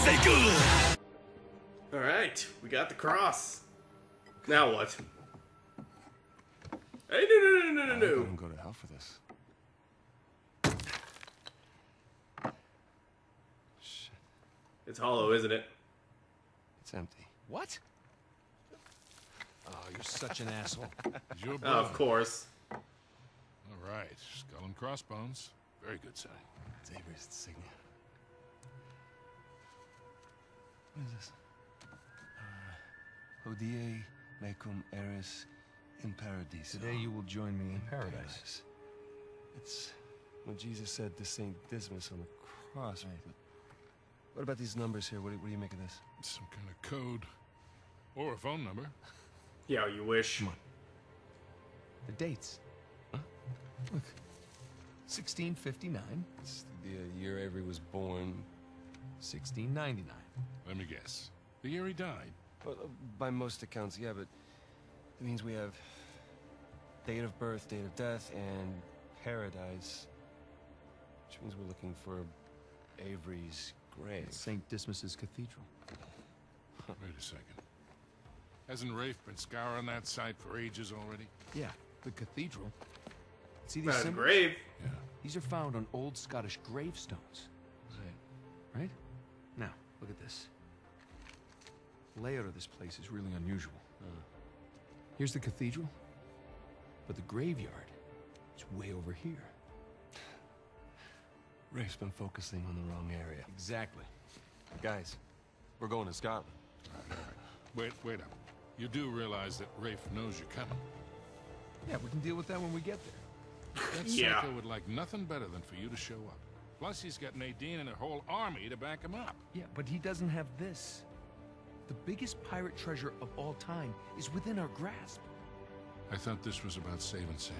is it good? Alright, we got the cross. Now what? Hey, no. I wouldn't go to hell for this. Shit. It's hollow, isn't it? It's empty. What? Oh, you're such an asshole. Oh, of course. All right, skull and crossbones. Very good sign. It's Avery's insignia. What is this? Hodie mecum eris in paradiso. Today you will join me in paradise. It's what Jesus said to St. Dismas on the cross. Right. But what about these numbers here? What do you make of this? Some kind of code. Or a phone number. Yeah, you wish. Come on. The dates. Huh? Look. 1659. It's the year Avery was born. 1699. Let me guess. The year he died. Well, by most accounts, yeah, but it means we have date of birth, date of death, and paradise. Which means we're looking for Avery's grave. St. Dismas's Cathedral. Wait a second. Hasn't Rafe been scouring that site for ages already? Yeah, the cathedral. See these symbols? Grave. Yeah. These are found on old Scottish gravestones. Right. Right? Now, look at this. The layout of this place is really unusual. Here's the cathedral, but the graveyard is way over here. Rafe's been focusing on the wrong area. Exactly. Guys, we're going to Scotland. All right. Wait up. You do realize that Rafe knows you're coming. Yeah, we can deal with that when we get there. That psycho would like nothing better than for you to show up. Plus, he's got Nadine and a whole army to back him up. Yeah, but he doesn't have this. The biggest pirate treasure of all time is within our grasp. I thought this was about saving Sam.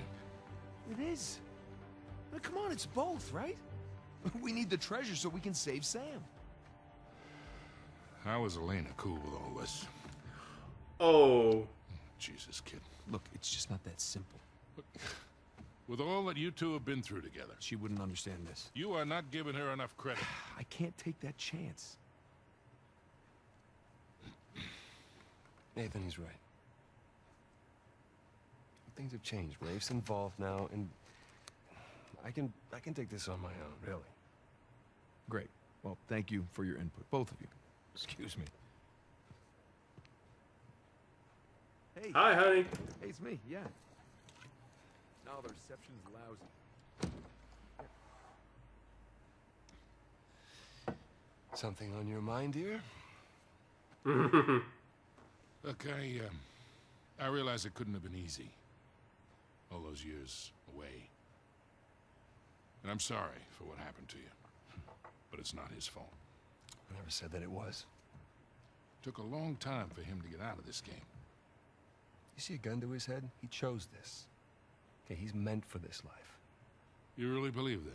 It is. Now, come on, it's both, right? We need the treasure so we can save Sam. How is Elena cool with all this? Oh. Jesus, kid. Look, it's just not that simple. Look, with all that you two have been through together... She wouldn't understand this. You are not giving her enough credit. I can't take that chance. Nathan, he's right. Things have changed. Rafe's involved now, and I can take this on my own, really. Great. Well, thank you for your input, both of you. Excuse me. Hey. Hi, honey. Hey, it's me. Yeah. Now the reception's lousy. Yeah. Something on your mind, dear? Look, I realize it couldn't have been easy, all those years away. And I'm sorry for what happened to you, but it's not his fault. I never said that it was. It took a long time for him to get out of this game. You see a gun to his head? He chose this. Okay, he's meant for this life. You really believe that?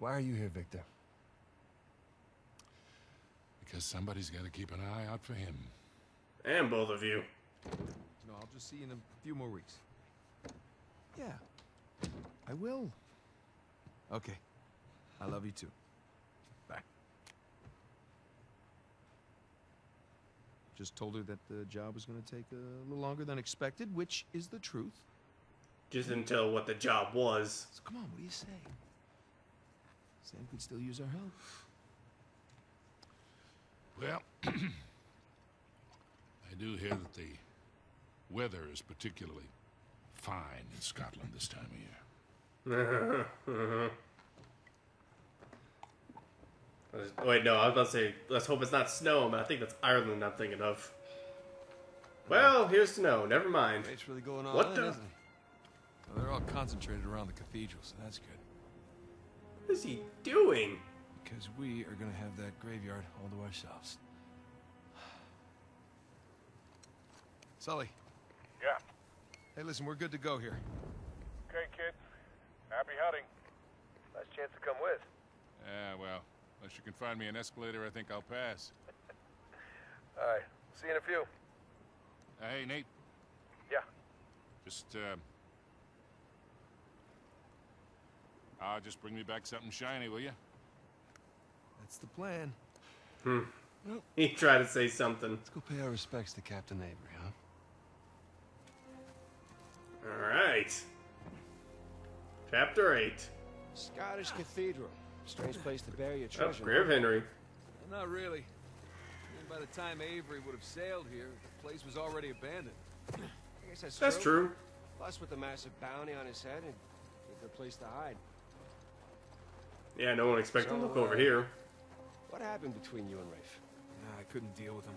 Why are you here, Victor? Because somebody's got to keep an eye out for him. And both of you. No, I'll just see you in a few more weeks. Yeah, I will. Okay. I love you too. Bye. Just told her that the job was going to take a little longer than expected, which is the truth. Just didn't tell what the job was. So come on, what do you say? Sam could still use our help. Well, I do hear that the weather is particularly fine in Scotland this time of year. Wait, no, I was about to say, let's hope it's not snow, but I think that's Ireland I'm thinking of. Well, here's snow, never mind. It's really going on, what the? Isn't it? Well, they're all concentrated around the cathedral, so that's good. What is he doing? Because we are going to have that graveyard all to ourselves. Sully. Yeah? Hey, listen, we're good to go here. Okay, kids. Happy hunting. Nice chance to come with. Yeah, well, unless you can find me an escalator, I think I'll pass. All right. See you in a few. Hey, Nate. Yeah? Just, just bring me back something shiny, will you? That's the plan. Hmm. Well, he tried to say something. Let's go pay our respects to Captain Avery, huh? All right. Chapter 8. Scottish Cathedral. Strange place to bury your treasure. Oh, Grave Henry. Not really. By the time Avery would have sailed here, the place was already abandoned. I guess that's true. Plus, with the massive bounty on his head, a good place to hide. Yeah, no one expected to look over here. What happened between you and Rafe? I couldn't deal with him.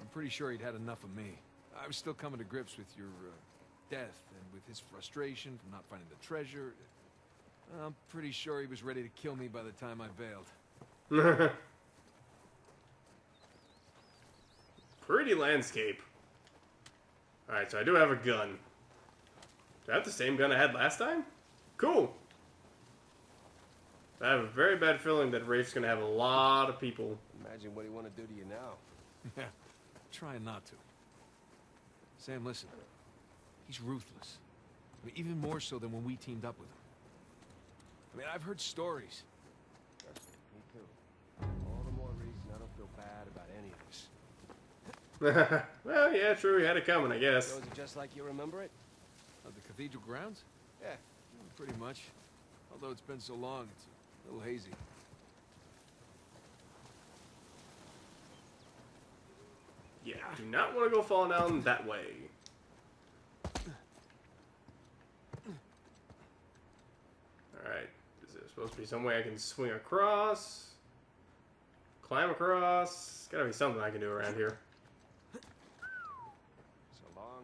I'm pretty sure he'd had enough of me. I was still coming to grips with your death and with his frustration from not finding the treasure. I'm pretty sure he was ready to kill me by the time I bailed. Pretty landscape. Alright, so I do have a gun. Do I have the same gun I had last time? Cool. I have a very bad feeling that Rafe's gonna have a lot of people. Imagine what he want to do to you now. Yeah, trying not to. Sam, listen. He's ruthless. I mean, even more so than when we teamed up with him. I mean, I've heard stories. Me too. All the more reason I don't feel bad about any of this. Well, yeah, true. We had it coming, I guess. Was it just like you remember it? The cathedral grounds? Yeah, pretty much. Although it's been so long, it's a little hazy. Yeah, do not want to go falling down that way. Alright, is there supposed to be some way I can swing across? Climb across? There's gotta be something I can do around here.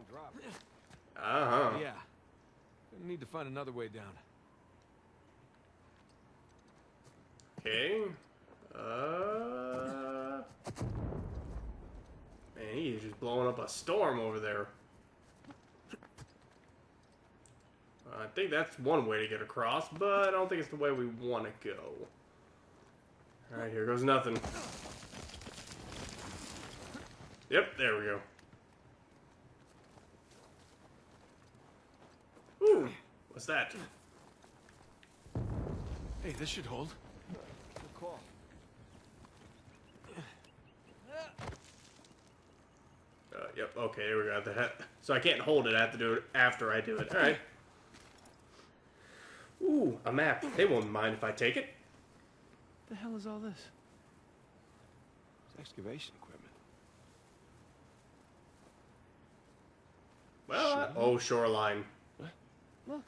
Drop. Uh-huh. Yeah. Gonna need to find another way down. Okay. Man, he's just blowing up a storm over there. I think that's one way to get across, but I don't think it's the way we want to go. Alright, here goes nothing. Yep, there we go. Ooh, what's that? Hey, this should hold. Good call. Yep, okay, there we go. So I can't hold it, I have to do it after I do it. Alright. Ooh, a map. They won't mind if I take it. What the hell is all this? It's excavation equipment. Well, oh, shoreline. Look,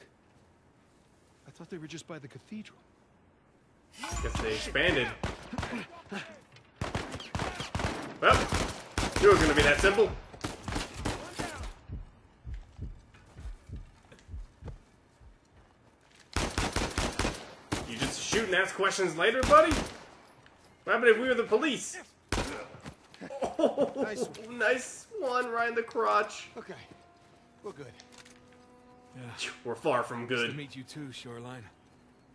I thought they were just by the cathedral. Guess they expanded. Well, you were gonna be that simple. You just shoot and ask questions later, buddy? What happened if we were the police? Oh, nice one right in the crotch. Okay, we're good. Yeah. We're far from good. Nice to meet you too, Shoreline.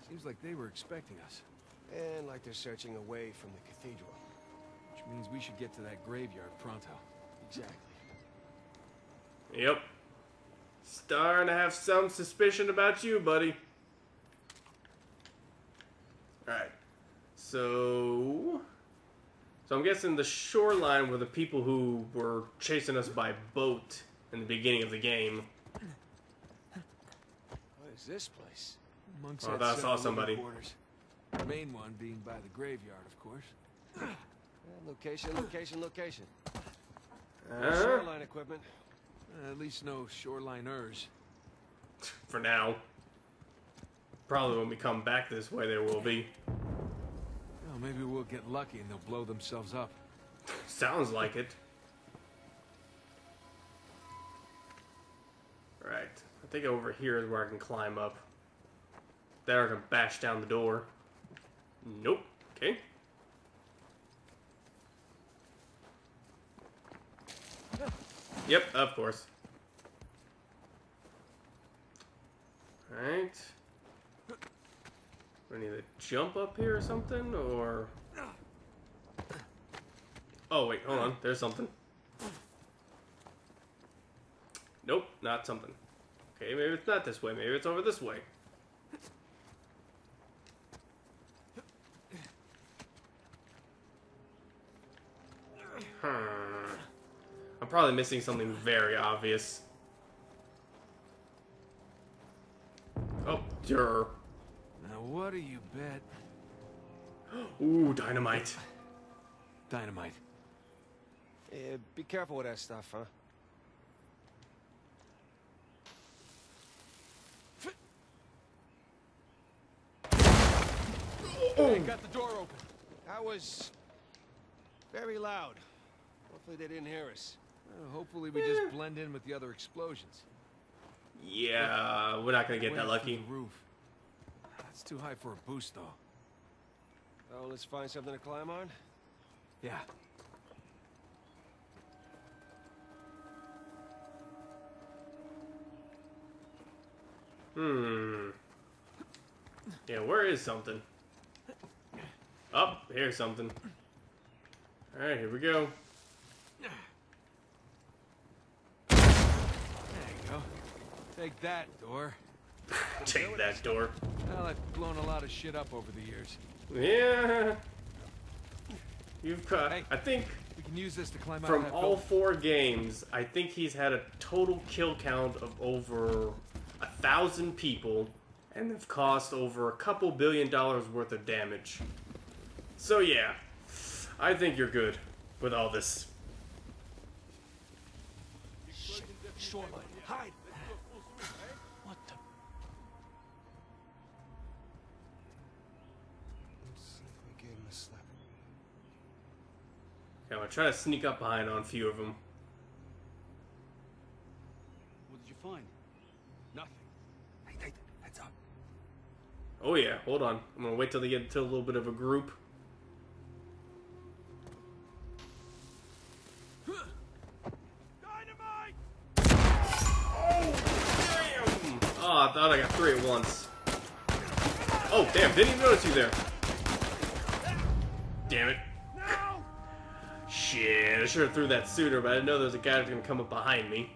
Seems like they were expecting us. And like they're searching away from the cathedral. Which means we should get to that graveyard pronto. Exactly. Yep. Starting to have some suspicion about you, buddy. Alright. So I'm guessing the Shoreline were the people who were chasing us by boat in the beginning of the game. This place. Monks had I saw somebody. Quarters. The main one being by the graveyard, of course. Location. No shoreline equipment. At least no shoreliners. For now. Probably when we come back this way, there will be. Well, maybe we'll get lucky and they'll blow themselves up. Sounds like it. Right. I think over here is where I can climb up. There I can bash down the door. Nope. Okay. Yep, of course. Alright. Do I need to jump up here or something? Or... Oh, wait. Hold on. There's something. Nope. Not something. Okay, maybe it's not this way. Maybe it's over this way. I'm probably missing something very obvious. Oh, dear. Now what do you bet? Ooh, dynamite. Dynamite. Yeah, be careful with that stuff, huh? Hey, got the door open. That was very loud. Hopefully they didn't hear us. Hopefully we just blend in with the other explosions. Yeah, we're not gonna get that lucky. Roof. That's too high for a boost, though. Oh, let's find something to climb on. Yeah. Hmm. Yeah, where is something? Oh, here's something. All right, here we go. There you go. Take that, door. Take that, door. Well, I've blown a lot of shit up over the years. Yeah. You've caught. Hey, I think we can use this to climb out from all four games. I think he's had a total kill count of over 1,000 people, and have cost over $2 billion worth of damage. So yeah, I think you're good with all this. Short, hide. What the? Okay, I'm gonna try to sneak up behind on a few of them. What did you find? Nothing. Hey, heads up. Oh yeah, hold on. I'm gonna wait till they get to a little bit of a group. I thought I got three at once. Oh, damn, didn't even notice you there. Damn it. No. Shit, I should have threw that sooner, but I didn't know there was a guy that's going to come up behind me.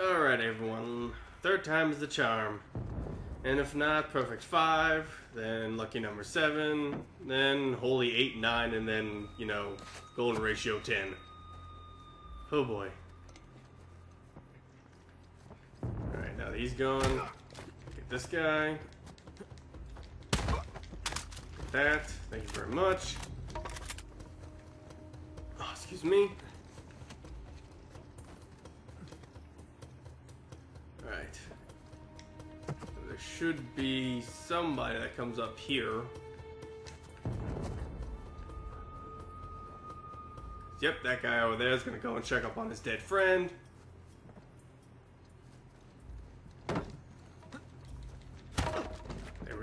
Alright, everyone. Third time is the charm. And if not, perfect 5, then lucky number 7, then holy 8, 9, and then, you know, golden ratio 10. Oh, boy. Now he's gone. Get this guy. Get that. Thank you very much. Oh, excuse me. Alright. There should be somebody that comes up here. Yep, that guy over there is going to go and check up on his dead friend.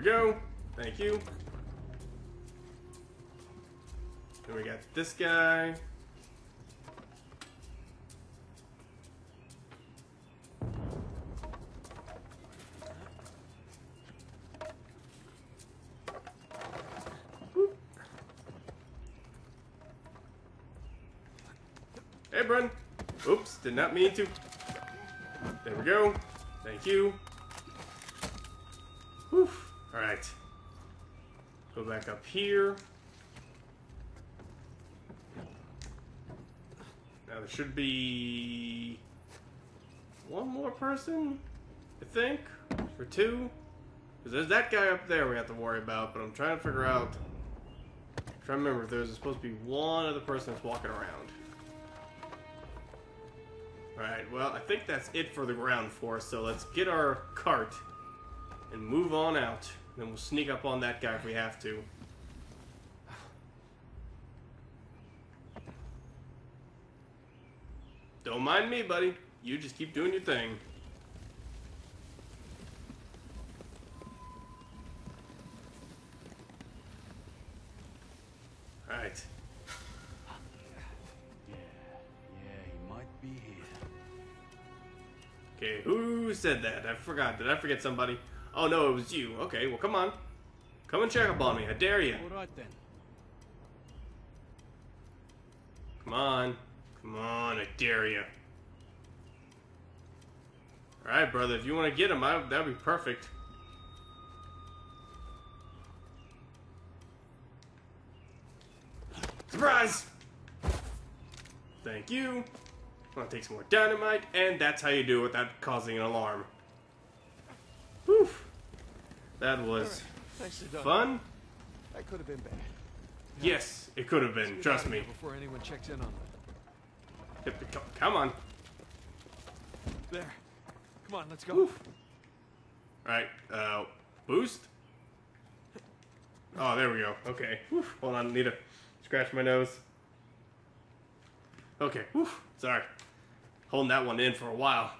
We go. Thank you. Then we got this guy. Boop. Hey, Brun. Oops, did not mean to. There we go. Thank you. Whew. Alright, go back up here. Now there should be one more person, I think, or two. Because there's that guy up there we have to worry about, but I'm trying to figure out, I'm trying to remember if there's supposed to be one other person that's walking around. Alright, well, I think that's it for the ground floor, so let's get our cart and move on out. Then we'll sneak up on that guy if we have to. Don't mind me, buddy. You just keep doing your thing. Alright. Yeah, he might be here. Okay, who said that? I forgot. Did I forget somebody? Oh no, it was you. Okay, well come on. Come and check up on me. I dare you. Alright then. Come on. Come on, I dare you. Alright, brother, if you want to get him, that'd be perfect. Surprise! Thank you. I'm gonna take some more dynamite, and that's how you do it without causing an alarm. Woof. That was fun. That could have been bad. Yes, it could have been. Trust me. Before anyone checks in on them. Come on. There. Come on, let's go. Woof. All right. Boost. Oh, there we go. Okay. Woof. Hold on. Need to scratch my nose. Okay. Woof. Sorry. Holding that one in for a while.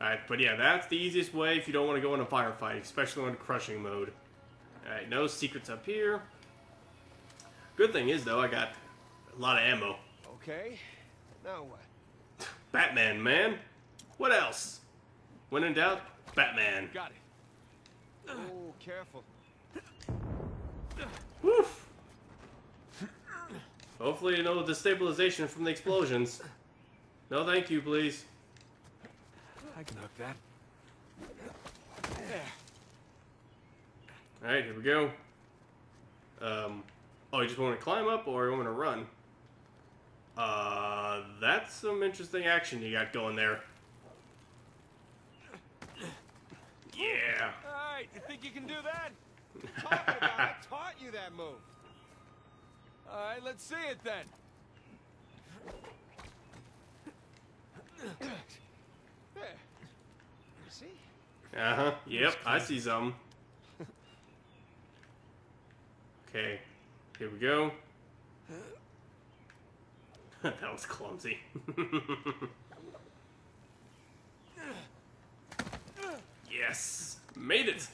Alright, but yeah, that's the easiest way if you don't want to go in a firefight, especially on crushing mode. Alright, no secrets up here. Good thing is, though, I got a lot of ammo. Okay, now what? Batman, man. What else? When in doubt, Batman. Got it. Oh, careful. Woof. Hopefully, no destabilization from the explosions. No thank you, please. I can hook that. Alright, here we go. Oh, you just want to climb up or you want to run? That's some interesting action you got going there. Yeah. Alright, you think you can do that? Talking about, I taught you that move. Alright, let's see it then. There. You see? Uh-huh. Yep, I see some. Okay. Here we go. That was clumsy. Yes! Made it!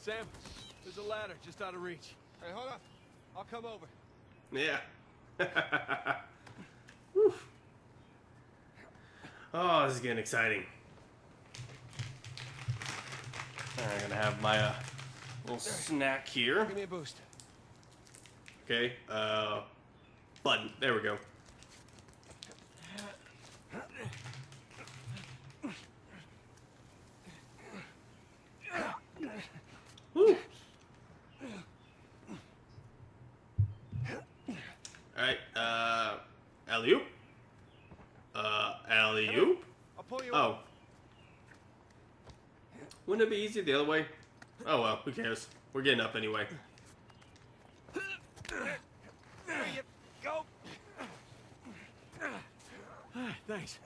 Sam, there's a ladder just out of reach. Hey, hold up. I'll come over. Yeah. Woof. Oh, this is getting exciting. I'm gonna have my little snack here. Give me a boost. Okay, button. There we go. Woo! Alright, alley-oop. Alley-oop? Oh. Wouldn't it be easier the other way? Oh well, who cares? We're getting up anyway. There you go. Thanks.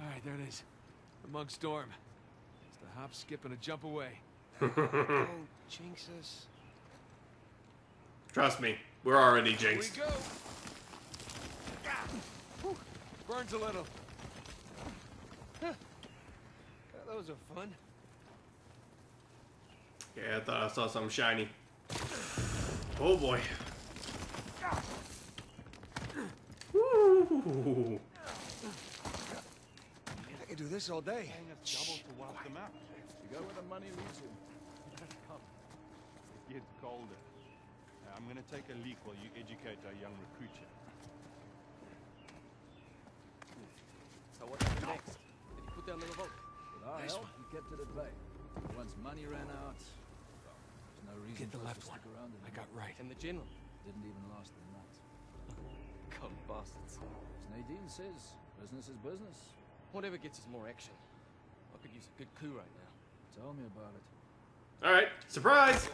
Alright, there it is. The monk's dorm. It's the hop, skip, and a jump away. Don't jinx us. Trust me, we're already jinxed. Here we go. Burns a little. Huh. Those are fun. Yeah, I thought I saw something shiny. Oh boy. Woo! I could do this all day. Shh. Quiet. You go where the money leads you. It gets colder. I'm gonna take a leak while you educate our young recruit here. So what happened next? Did you put down little vote? With our help, we kept it at bay. Once money ran out, there's no reason for us to stick around anymore. I got right. And the general didn't even last the night. Come bastards. As Nadine says, business is business. Whatever gets us more action. I could use a good coup right now. Tell me about it. All right, surprise.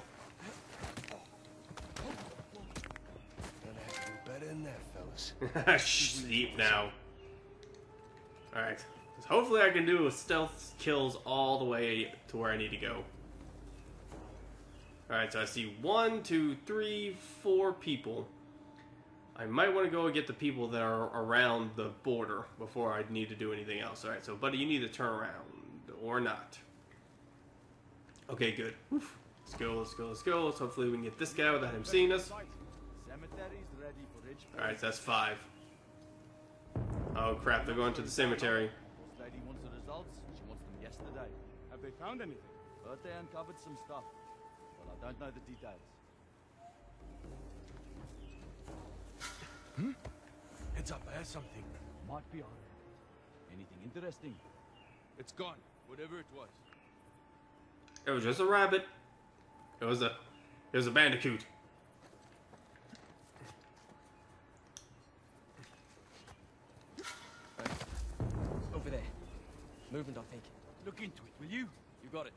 In there, fellas. Sleep now. Alright. Hopefully I can do stealth kills all the way to where I need to go. Alright, so I see 1, 2, 3, 4 people. I might want to go and get the people that are around the border before I need to do anything else. Alright, so buddy, you need to turn around. Or not. Okay, good. Oof. Let's go, let's go, let's go. Let's hopefully we can get this guy without him seeing us. Alright, so that's 5. Oh crap, they're going to the cemetery. This lady wants the results. She wants them yesterday. Have they found anything? But they uncovered some stuff. Well, I don't know the details. Hmm? Heads up, I have something. Might be on it. Anything interesting? It's gone, whatever it was. It was just a rabbit. It was a bandicoot. Over there. Movement, I think. Look into it, will you? You got it.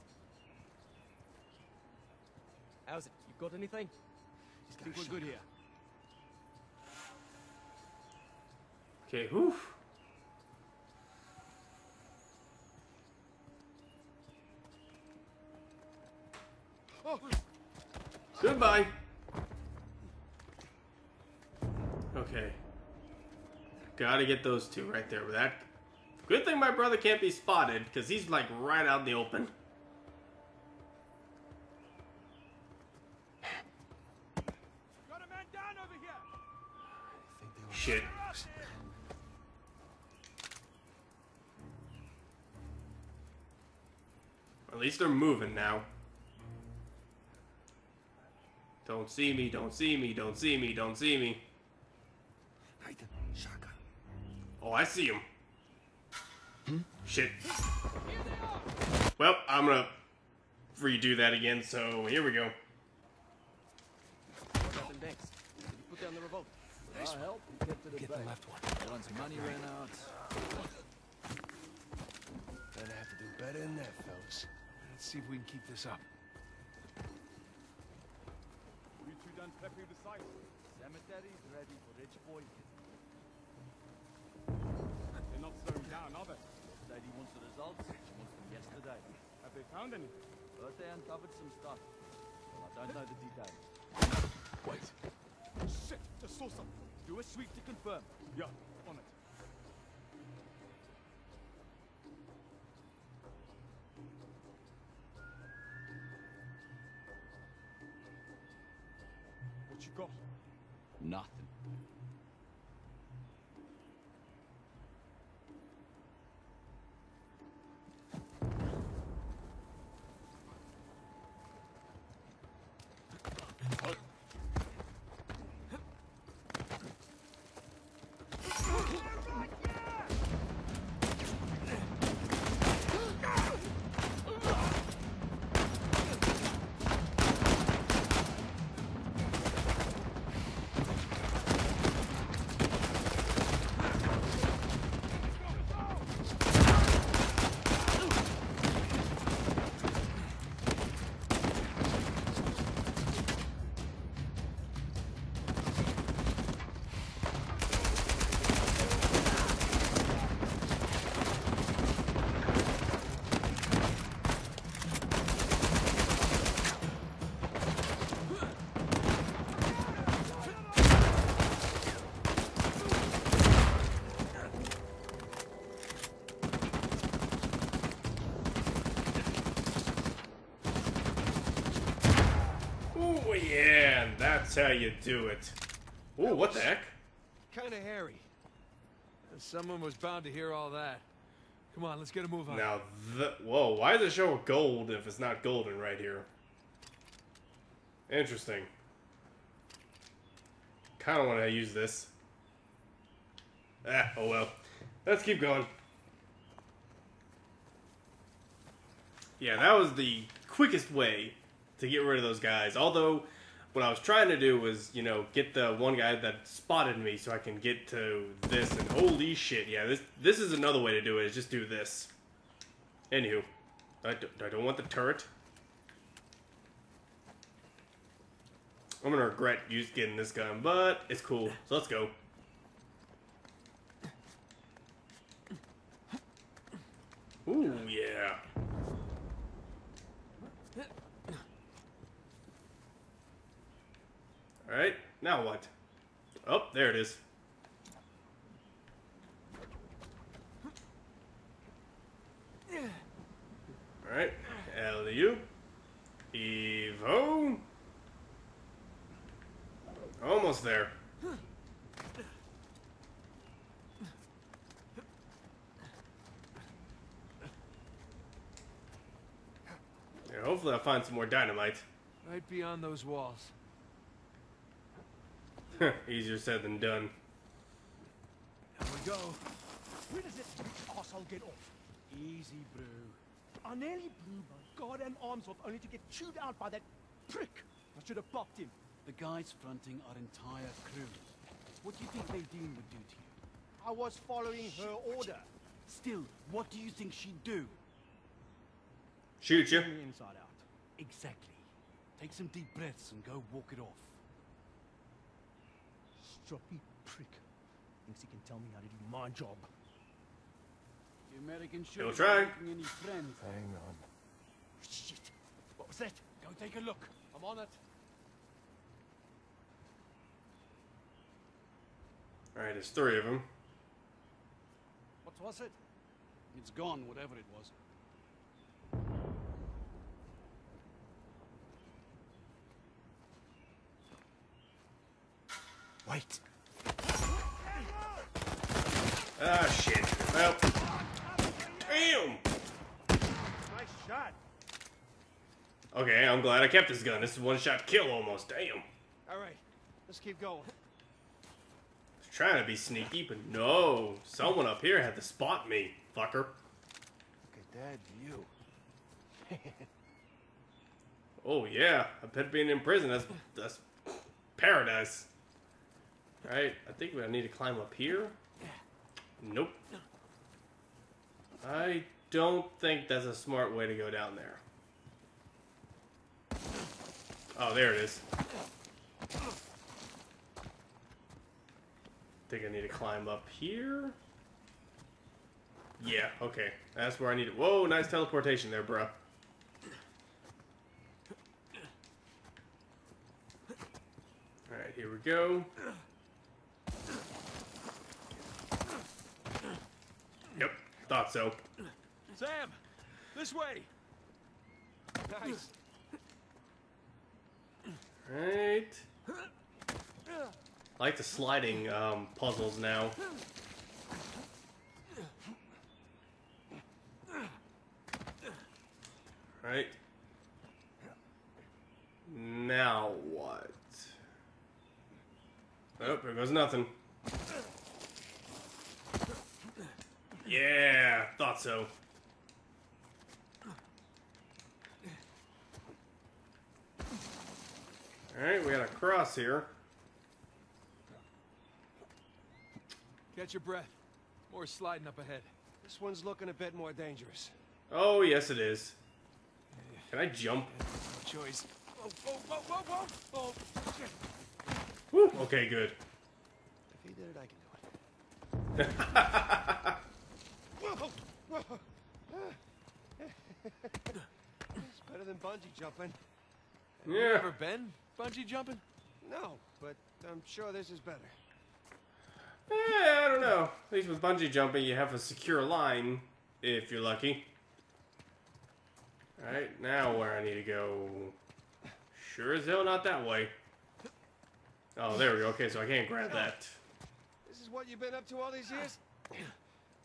How's it? You got anything? I think we're good here. Okay, whew. Oh. Goodbye. Okay. Gotta get those two right there. That good thing my brother can't be spotted, because he's like right out in the open. Got a man down over here. I think they were shit. At least they're moving now. Don't see me, don't see me, don't see me, don't see me. Nathan, shotgun. Oh, I see him. Hmm? Shit. Well, I'm gonna redo that again, so here we go. Thanks. Put down the revolt. Nice help. Get the left one. That one's money ran out. Gonna have to do better than that, fellas. Let's see if we can keep this up. Cemetery's ready for rich boys. They're not slowing down, are they? The lady wants the results. She wants them yesterday. Have they found any? But they uncovered some stuff. Well, I don't know the details. Wait. Shit, just saw something. Do a sweep to confirm. Yeah, on it. You got? Nothing. That's how you do it. Ooh, what the heck? Kinda hairy. Someone was bound to hear all that. Come on, let's get a move on. Now, whoa, why is it showing gold if it's not golden right here? Interesting. Kinda wanna use this. Ah, oh well. Let's keep going. Yeah, that was the quickest way to get rid of those guys, although what I was trying to do was, you know, get the one guy that spotted me so I can get to this, and holy shit, yeah, this is another way to do it, is just do this. Anywho, I don't want the turret. I'm gonna regret getting this gun, but it's cool, so let's go. Ooh, yeah. Alright, now what? Oh, there it is. Alright, L.U. Evo. Almost there. Yeah, hopefully I'll find some more dynamite. Right beyond those walls. Easier said than done. There we go. Where does this asshole get off? Easy, bro. I nearly blew my goddamn arms off only to get chewed out by that Prick! I should have bopped him. The guys fronting our entire crew. What do you think Nadine would do to you? I was following her order. Still, what do you think she'd do? Shoot you. Inside out. Exactly. Take some deep breaths and go walk it off. Stroppy prick. Thinks he can tell me how to do my job. The American should be making any friends. Hang on. Shit. What was that? Go take a look. I'm on it. Alright, there's three of them. What was it? It's gone, whatever it was. Wait. Ah, shit. Well. Damn! Nice shot. Okay, I'm glad I kept this gun. This is one-shot kill almost. Damn. Alright, let's keep going. Trying to be sneaky, but no. Someone up here had to spot me, fucker. Look at that view. Oh yeah, I bet being in prison, that's paradise. All right, I think I need to climb up here. Nope. I don't think that's a smart way to go down there. Oh, there it is. I think I need to climb up here. Yeah, okay. That's where I need it. Whoa, nice teleportation there, bro. Alright, here we go. Yep, thought so. Sam, this way. Nice. Alright. I like the sliding puzzles now. Right. Now what? Oh, there goes nothing. Yeah, thought so. Alright, we got a cross here. Catch your breath. More sliding up ahead. This one's looking a bit more dangerous. Oh, yes it is. Can I jump? No choice. Whoa, whoa, whoa, whoa, whoa. Oh, shit. Woo. Okay, good. If he did it, I can do it. Whoa, whoa. It's better than bungee jumping. Yeah. You ever been bungee jumping? No, but I'm sure this is better. I don't know. At least with bungee jumping, you have a secure line, if you're lucky. Alright, now where I need to go... Sure as hell not that way. Oh, there we go. Okay, so I can't grab that. This is what you've been up to all these years?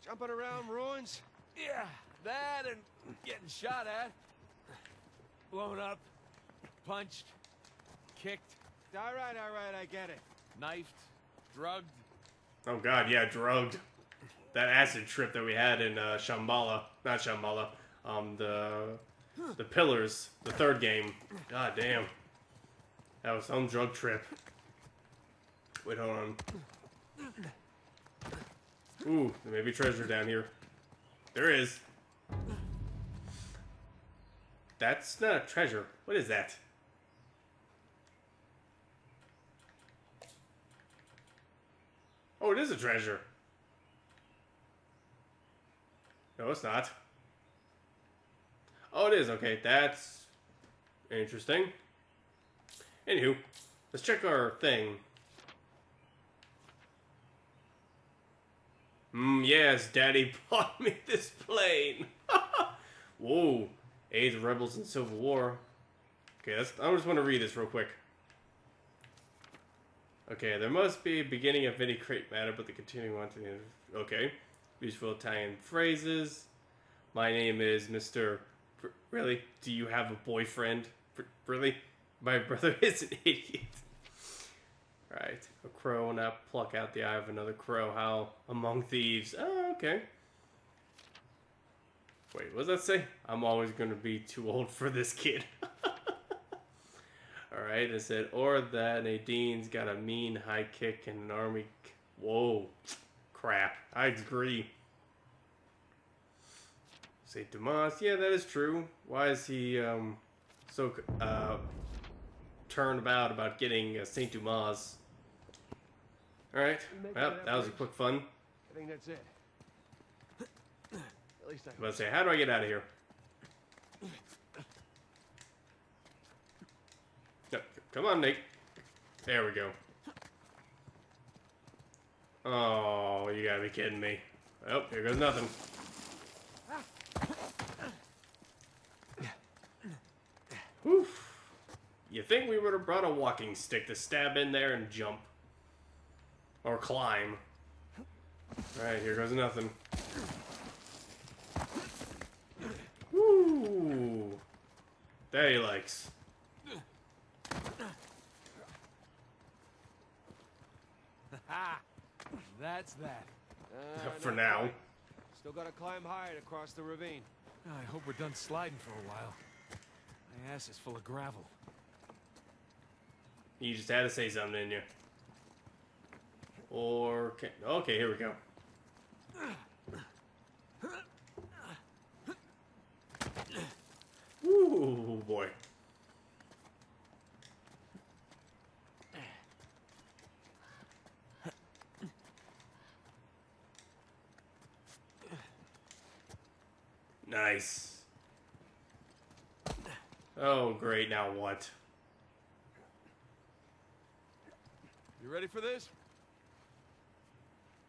Jumping around ruins? Yeah, that and getting shot at. Blown up. Punched. Kicked. Alright, I get it. Knifed. Drugged. Oh god, yeah, drugged. That acid trip that we had in Shambhala. Not Shambhala. The Pillars, the third game. God damn. That was some drug trip. Wait, hold on. Ooh, there may be treasure down here. There is. That's not a treasure. What is that? Oh, it is a treasure. No, it's not. Oh, it is. Okay, that's interesting. Anywho, let's check our thing. Yes, Daddy bought me this plane. Whoa. Aids of Rebels in Civil War. Okay, I just want to read this real quick. Okay, there must be a beginning of any great matter, but the continuing on to the end. Okay. Beautiful Italian phrases. My name is Mr. Really? Do you have a boyfriend? Really? My brother is an idiot. Right. A crow will not pluck out the eye of another crow. How among thieves. Oh, okay. Wait, what does that say? I'm always going to be too old for this kid. Alright, it said, or that Nadine's got a mean high kick and an army... Whoa. Crap. I agree. St. Dismas, yeah, that is true. Why is he so turnabout about getting St. Dismas? Alright, well, that was a quick fun. I think that's it. At least I was about to say, how do I get out of here? No, come on, Nate. There we go. Oh, you gotta be kidding me. Oh, here goes nothing. Oof. You think we would have brought a walking stick to stab in there and jump. Or climb. Alright, here goes nothing. Woo! That he likes. That's that. For now. Right. Still gotta climb high across the ravine. I hope we're done sliding for a while. My ass is full of gravel. You just had to say something, didn't you? Or can... Okay, here we go. Ooh, boy. Nice. Oh, great. Now what? You ready for this?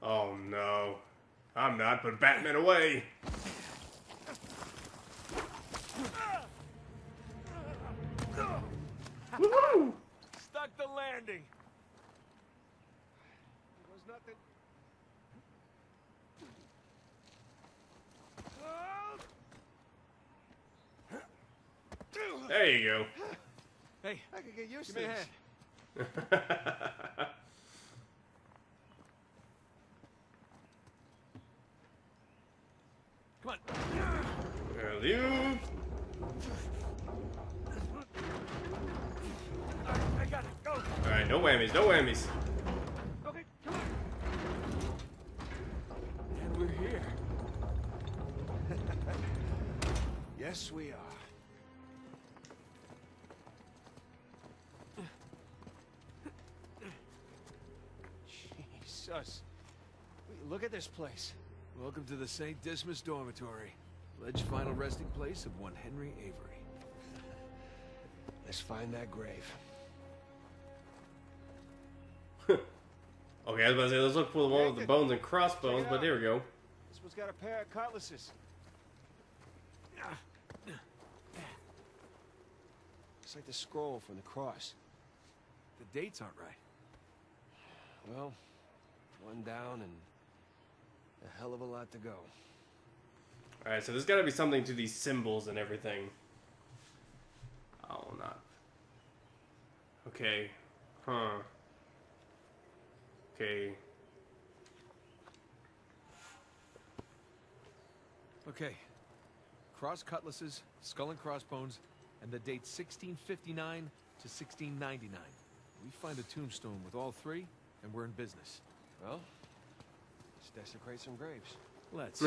Oh, no. I'm not, but Batman away! Woohoo! Stuck the landing. It was nothing. There you go. Hey, I could get used to this. Come on. Well, you. I got it. Go. All right, no whammies, no whammies. Okay, come on. And we're here. Yes, we are. Us. Look at this place. Welcome to the St. Dismas dormitory, alleged final resting place of one Henry Avery. Let's find that grave. Okay, I was about to say, let's look for the one with the bones and crossbones, but there we go. This one's got a pair of cutlasses. It's like the scroll from the cross. The dates aren't right. Well... One down and a hell of a lot to go. Alright, so there's got to be something to these symbols and everything. Oh, not. Okay. Huh. Okay. Okay. Cross cutlasses, skull and crossbones, and the date 1659 to 1699. We find a tombstone with all three, and we're in business. Well, let's desecrate some graves. Let's.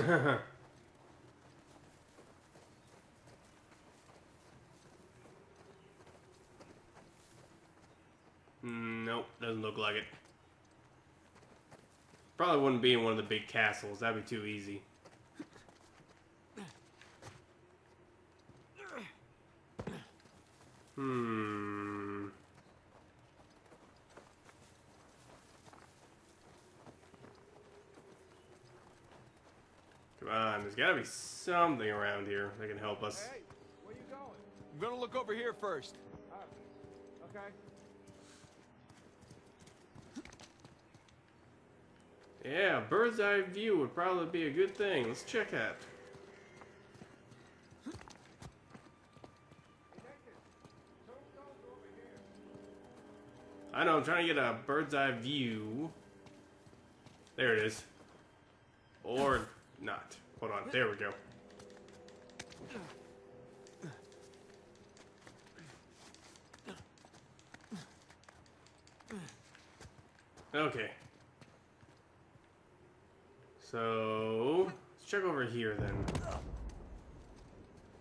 Nope, doesn't look like it. Probably wouldn't be in one of the big castles. That'd be too easy. There's gotta be something around here that can help us. Hey, where you going? I'm gonna look over here first. Okay. Yeah, bird's eye view would probably be a good thing. Let's check that. I know, I'm trying to get a bird's eye view. There it is. Or not. Hold on, there we go. Okay. So, let's check over here then.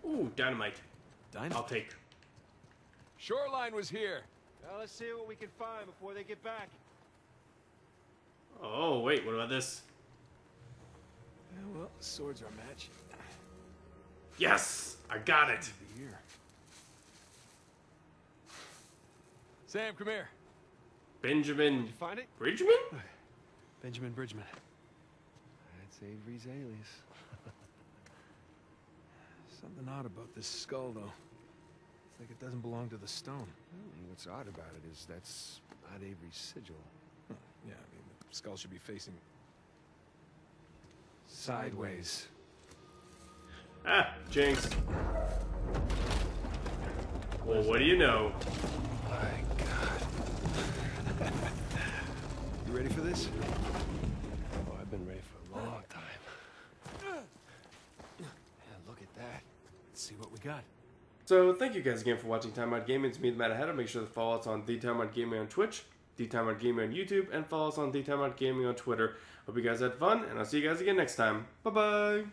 Ooh, dynamite. Dynamite? I'll take. Shoreline was here. Well, let's see what we can find before they get back. Oh, wait, what about this? Yeah, well, the swords are a match. Yes! I got it! Sam, come here. Benjamin... Did you find it? Bridgman? Benjamin Bridgman. That's Avery's alias. Something odd about this skull, though. It's like it doesn't belong to the stone. Well, what's odd about it is that's not Avery's sigil. Huh. Yeah, I mean, the skull should be facing... sideways. Ah, jinx. Well, what do you know? My God. You ready for this? Oh, I've been ready for a long time. Yeah, look at that. Let's see what we got. So, thank you guys again for watching Time Out Gaming. It's me, the Mad Hatter. Make sure to follow us on The Time Out Gaming on Twitch, The Time Out Gaming on YouTube, and follow us on The Time Out Gaming on Twitter. Hope you guys had fun, and I'll see you guys again next time. Bye-bye.